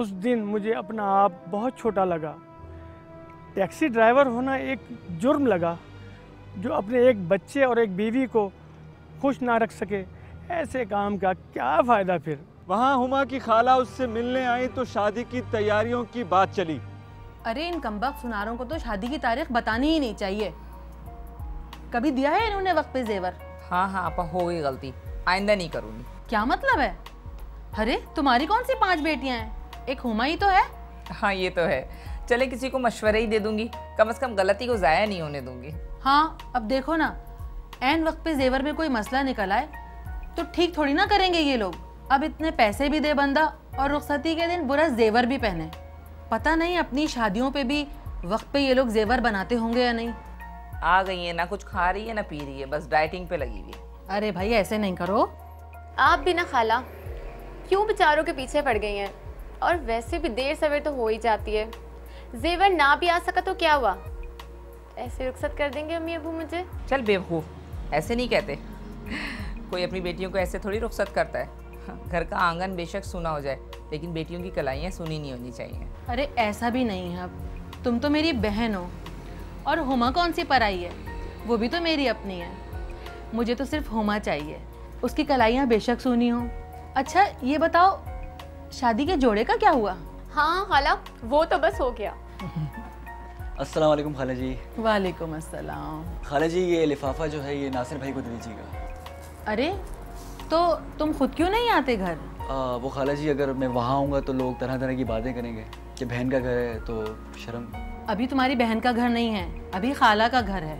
उस दिन मुझे अपना आप बहुत छोटा लगा। टैक्सी ड्राइवर होना एक जुर्म लगा जो अपने एक बच्चे और एक बीवी को खुश ना रख सके, ऐसे काम का क्या फ़ायदा। फिर वहाँ हुमा की खाला उससे मिलने आई तो शादी की तैयारियों की बात चली। अरे इन कमबख्त सुनारों को तो शादी की तारीख बतानी ही नहीं चाहिए। कभी दिया है इन्होंने वक्त पे जेवर? हाँ हाँ आपा, हो गई गलती, आइंदा नहीं करूँगी। क्या मतलब है? अरे तुम्हारी कौन सी 5 बेटियाँ हैं, एक हुमा ही तो है। हाँ ये तो है, चले किसी को मशवरे ही दे दूंगी, कम से कम गलती को ज़ाया नहीं होने दूंगी। हाँ अब देखो ना, ऐन वक्त पे जेवर में कोई मसला निकल आए तो ठीक थोड़ी ना करेंगे ये लोग। अब इतने पैसे भी दे बंदा और रुखसती के दिन बुरा जेवर भी पहने। पता नहीं अपनी शादियों पे भी वक्त पे ये लोग जेवर बनाते होंगे या नहीं। आ गई है, ना कुछ खा रही है ना पी रही है, बस डाइटिंग पे लगी हुई है। अरे भाई ऐसे नहीं करो। आप भी ना खाला, क्यों बेचारों के पीछे पड़ गई हैं, और वैसे भी देर सवेर तो हो ही जाती है। जेवर ना भी आ सका तो क्या हुआ, ऐसे रुखसत कर देंगे अम्मी अबू मुझे। चल बेवकूफ़, ऐसे नहीं कहते, कोई अपनी बेटियों को ऐसे थोड़ी रुखसत करता है। घर का आंगन बेशक सूना हो जाए लेकिन बेटियों की कलाइयाँ सूनी नहीं होनी चाहिए। अरे ऐसा भी नहीं है, अब तुम तो मेरी बहन हो, और हुमा कौन सी पराई है, वो भी तो मेरी अपनी है। मुझे तो सिर्फ हुमा चाहिए, उसकी कलाइयाँ बेशक सूनी हों। अच्छा ये बताओ शादी के जोड़े का क्या हुआ? हाँ खाला वो तो बस हो गया। अस्सलामुअलैकुम खाला जी। वालेकुम अस्सलाम। खाला जी ये लिफाफा जो है ये नासिर भाई को दे दीजिएगा। अरे तो तुम खुद क्यों नहीं आते घर? वो खाला जी अगर मैं वहाँ आऊँगा तो लोग तरह तरह की बातें करेंगे कि बहन का घर है तो शर्म। अभी तुम्हारी बहन का घर नहीं है, अभी खाला का घर है।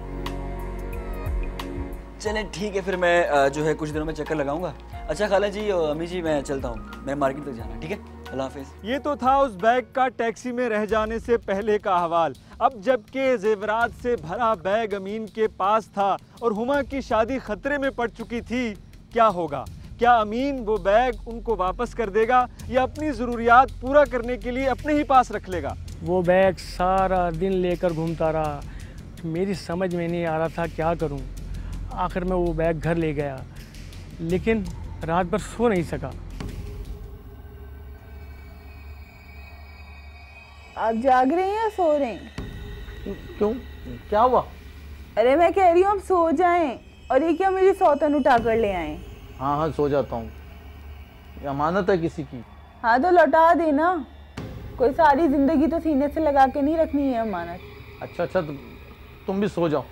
चलें ठीक है, फिर मैं जो है कुछ दिनों में चक्कर लगाऊंगा। अच्छा खाला जी अम्मी जी मैं चलता हूँ, मैं मार्केट तक जाना, ठीक है अल्लाह हाफिज़। ये तो था उस बैग का टैक्सी में रह जाने से पहले का हवाल। अब जबकि जेवरात से भरा बैग अमीन के पास था और हुमा की शादी खतरे में पड़ चुकी थी, क्या होगा? क्या अमीन वो बैग उनको वापस कर देगा या अपनी ज़रूरियात पूरा करने के लिए अपने ही पास रख लेगा? वो बैग सारा दिन लेकर घूमता रहा, मेरी समझ में नहीं आ रहा था क्या करूँ। आखिर में वो बैग घर ले गया लेकिन रात भर सो नहीं सका। आप जाग रही हैं या सो रही हैं? क्यों क्या हुआ? अरे मैं कह रही हूँ आप सो जाएं, और ये क्या मेरी सौतन उठा कर ले आए। हाँ हाँ सो जाता हूँ, अमानत है किसी की। हाँ तो लौटा देना, कोई सारी जिंदगी तो सीने से लगा के नहीं रखनी है अमानत। अच्छा अच्छा तुम भी सो जाओ।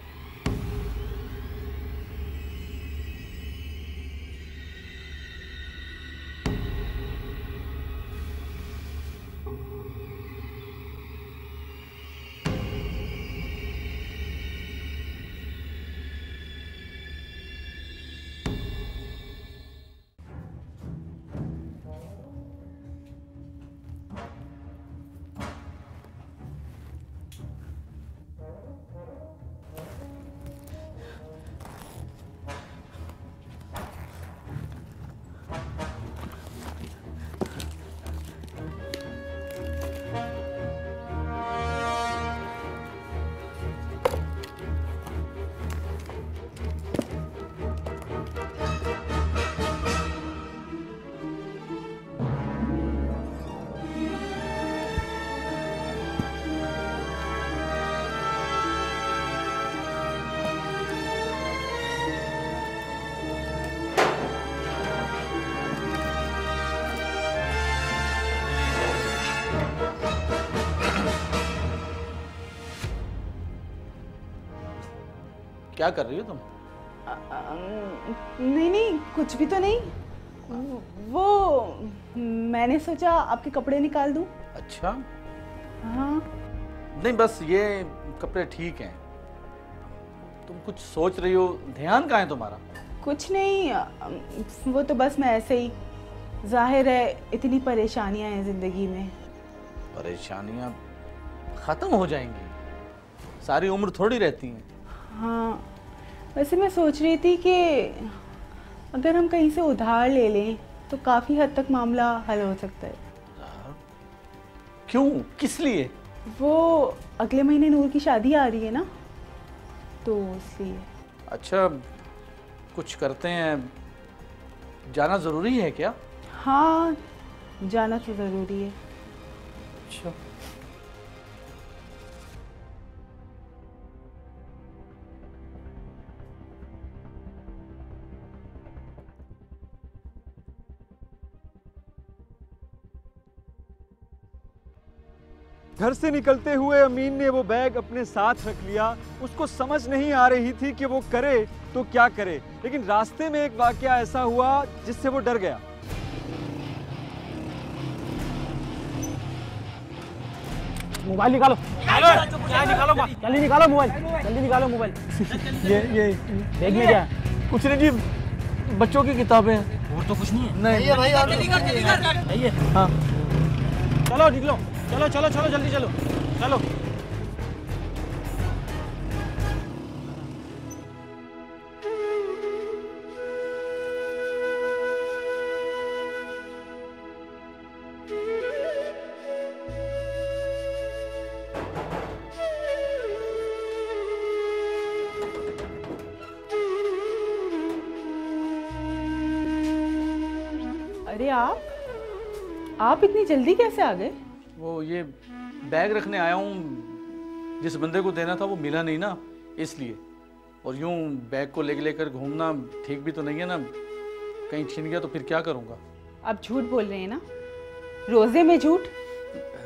क्या कर रही हो तुम? नहीं नहीं कुछ भी तो नहीं, वो मैंने सोचा आपके कपड़े निकाल दूं। अच्छा हाँ नहीं बस ये कपड़े ठीक हैं। तुम कुछ सोच रही हो, ध्यान कहाँ है तुम्हारा? कुछ नहीं, वो तो बस मैं ऐसे ही, जाहिर है इतनी परेशानियां हैं जिंदगी में। परेशानियां खत्म हो जाएंगी, सारी उम्र थोड़ी रहती हैं। हाँ वैसे मैं सोच रही थी कि अगर हम कहीं से उधार ले लें तो काफ़ी हद तक मामला हल हो सकता है। क्यों किस लिए? वो अगले महीने नूर की शादी आ रही है ना, तो इसलिए। अच्छा कुछ करते हैं, जाना ज़रूरी है क्या? हाँ जाना तो ज़रूरी है। अच्छा घर से निकलते हुए अमीन ने वो बैग अपने साथ रख लिया। उसको समझ नहीं आ रही थी कि वो करे तो क्या करे, लेकिन रास्ते में एक वाकया ऐसा हुआ जिससे वो डर गया। मोबाइल निकालो, जल्दी निकालो मोबाइल, जल्दी निकालो मोबाइल। ये बैग में क्या है? कुछ नहीं जी, बच्चों की किताबें हैं। और तो कुछ नहीं है? नहीं भाई। हाँ चलो निकलो, चलो चलो चलो जल्दी चलो चलो। अरे आप इतनी जल्दी कैसे आ गए? वो ये बैग रखने आया हूँ, जिस बंदे को देना था वो मिला नहीं ना, इसलिए। और यूँ बैग को लेकर घूमना ठीक भी तो नहीं है ना, कहीं छीन गया तो फिर क्या करूँगा। आप झूठ बोल रहे हैं ना, रोजे में झूठ?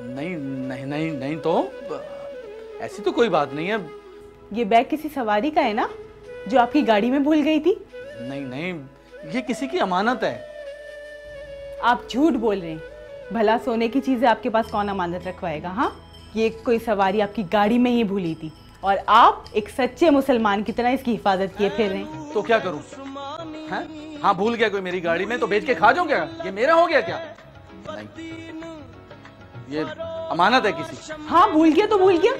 नहीं नहीं नहीं नहीं, तो ऐसी तो कोई बात नहीं है। ये बैग किसी सवारी का है ना, जो आपकी गाड़ी में भूल गई थी? नहीं नहीं, ये किसी की अमानत है। आप झूठ बोल रहे हैं, भला सोने की चीज़ें आपके पास कौन अमानत रखवाएगा? हाँ, ये कोई सवारी आपकी गाड़ी में ही भूली थी, और आप एक सच्चे मुसलमान की तरह इसकी हिफाजत किए फिर रहे हैं। तो क्या करूं? हाँ? हाँ, भूल गया कोई मेरी गाड़ी में तो बेच के खा जाऊं क्या? ये मेरा हो गया क्या? नहीं, ये अमानत है किसी। हाँ भूल गया तो भूल गया,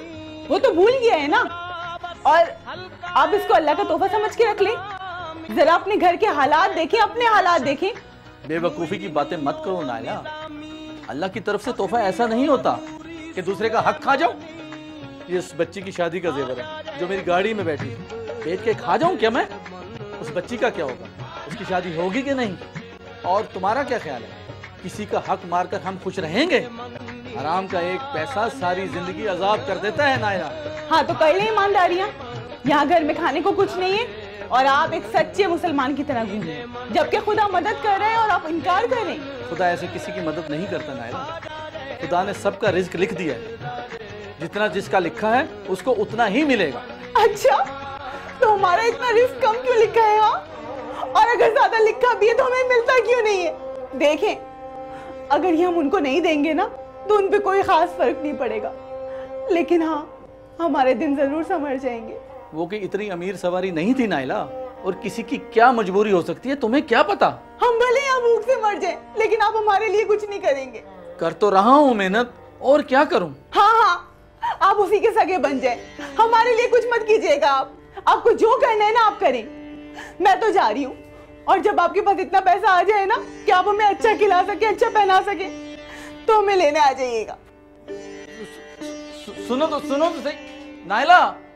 वो तो भूल गया है ना। और आप इसको अल्लाह का तोहफा समझ के रख लें। जरा अपने घर के हालात देखें, अपने हालात देखें। बेवकूफ़ी की बातें मत करो नायला, अल्लाह की तरफ से तोहफा ऐसा नहीं होता कि दूसरे का हक खा जाऊं। ये इस बच्ची की शादी का जेवर है जो मेरी गाड़ी में बैठी थी, बेच के खा जाऊं क्या मैं? उस बच्ची का क्या होगा, उसकी शादी होगी कि नहीं? और तुम्हारा क्या ख्याल है, किसी का हक मारकर हम खुश रहेंगे? आराम का एक पैसा सारी जिंदगी अजाब कर देता है नायरा। हाँ तो कर ले ईमानदारियाँ, यहाँ घर में खाने को कुछ नहीं है और आप एक सच्चे मुसलमान की तरह घूमे, जबकि खुदा मदद कर रहे हैं और आप इनकार कर रहे हैं। खुदा ऐसे किसी की मदद नहीं करता नायरा, खुदा ने सबका रिज्क लिख दिया है, जितना जिसका लिखा है उसको उतना ही मिलेगा। अच्छा तो हमारा इतना रिस्क कम क्यों लिखा है? हाँ, और अगर ज्यादा लिखा भी है तो हमें मिलता क्यों नहीं है? देखें, अगर ये हम उनको नहीं देंगे ना तो उन पे कोई खास फर्क नहीं पड़ेगा, लेकिन हाँ हमारे दिन जरूर संवर जाएंगे। वो कि इतनी अमीर सवारी नहीं थी नायला, और किसी की क्या मजबूरी हो सकती है तुम्हें क्या पता। हम भले यहाँ भूख से मर जाएं, लेकिन आप हमारे लिए कुछ नहीं करेंगे। कर तो रहा हूँ मेहनत, और क्या करूँ। हाँ हाँ, आप उसी के सगे बन जाएं, हमारे लिए कुछ मत कीजिएगा आप। आपको जो करना है ना आप करें, मैं तो जा रही हूँ। और जब आपके पास इतना पैसा आ जाए ना कि आप हमें अच्छा खिला सके, अच्छा पहना सके, तो हमें लेने आ जाइएगा। सुनो तो सही नायला,